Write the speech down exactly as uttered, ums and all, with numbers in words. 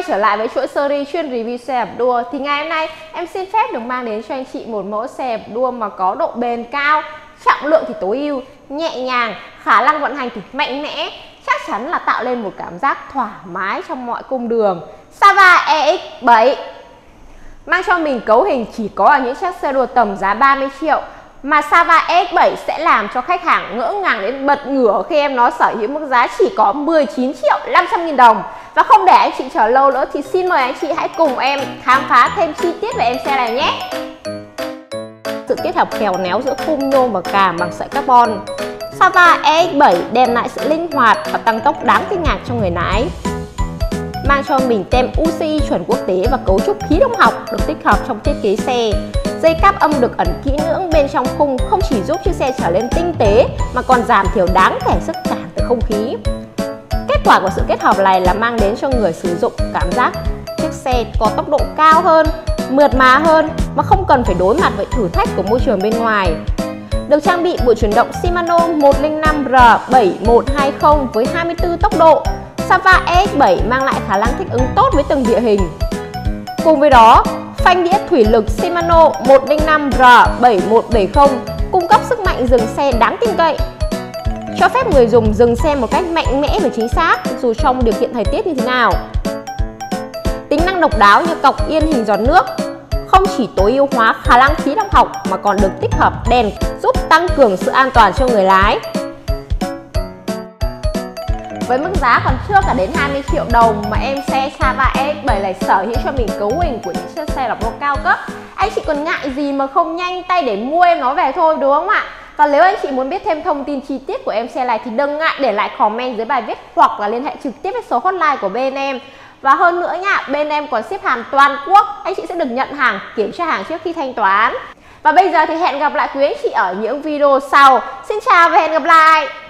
Quay trở lại với chuỗi series chuyên review xe đạp đua thì ngày hôm nay em xin phép được mang đến cho anh chị một mẫu xe đạp đua mà có độ bền cao, trọng lượng thì tối ưu, nhẹ nhàng, khả năng vận hành thì mạnh mẽ, chắc chắn là tạo lên một cảm giác thoải mái trong mọi cung đường. Sava E X bảy mang cho mình cấu hình chỉ có ở những chiếc xe đua tầm giá ba mươi triệu, mà Sava E X bảy sẽ làm cho khách hàng ngỡ ngàng đến bật ngửa khi em nó sở hữu mức giá chỉ có mười chín triệu năm trăm nghìn đồng. Và không để anh chị chờ lâu nữa thì xin mời anh chị hãy cùng em khám phá thêm chi tiết về em xe này nhé. Sự kết hợp khéo léo giữa khung nhôm và càm bằng sợi carbon, Sava E X bảy đem lại sự linh hoạt và tăng tốc đáng kinh ngạc cho người lái. Mang cho mình tem U C I chuẩn quốc tế và cấu trúc khí động học được tích hợp trong thiết kế xe. Dây cáp âm được ẩn kỹ lưỡng bên trong khung không chỉ giúp chiếc xe trở nên tinh tế mà còn giảm thiểu đáng kể sức cản từ không khí. Kết quả của sự kết hợp này là mang đến cho người sử dụng cảm giác chiếc xe có tốc độ cao hơn, mượt mà hơn mà không cần phải đối mặt với thử thách của môi trường bên ngoài. Được trang bị bộ chuyển động Shimano một không năm R bảy một hai không với hai mươi tư tốc độ, Sava E X bảy mang lại khả năng thích ứng tốt với từng địa hình. Cùng với đó, phanh đĩa thủy lực Shimano một không năm R bảy một bảy không cung cấp sức mạnh dừng xe đáng tin cậy, cho phép người dùng dừng xe một cách mạnh mẽ và chính xác dù trong điều kiện thời tiết như thế nào. Tính năng độc đáo như cọc yên hình giọt nước không chỉ tối ưu hóa khả năng khí động học mà còn được tích hợp đèn giúp tăng cường sự an toàn cho người lái. Với mức giá còn chưa cả đến hai mươi triệu đồng mà em xe Sava E X bảy này sở hữu cho mình cấu hình của những chiếc xe đạp đua cao cấp, anh chị còn ngại gì mà không nhanh tay để mua em nó về thôi, đúng không ạ? Và nếu anh chị muốn biết thêm thông tin chi tiết của em xe này thì đừng ngại để lại comment dưới bài viết hoặc là liên hệ trực tiếp với số hotline của bên em. Và hơn nữa nha, bên em còn ship hàng toàn quốc, anh chị sẽ được nhận hàng, kiểm tra hàng trước khi thanh toán. Và bây giờ thì hẹn gặp lại quý anh chị ở những video sau. Xin chào và hẹn gặp lại!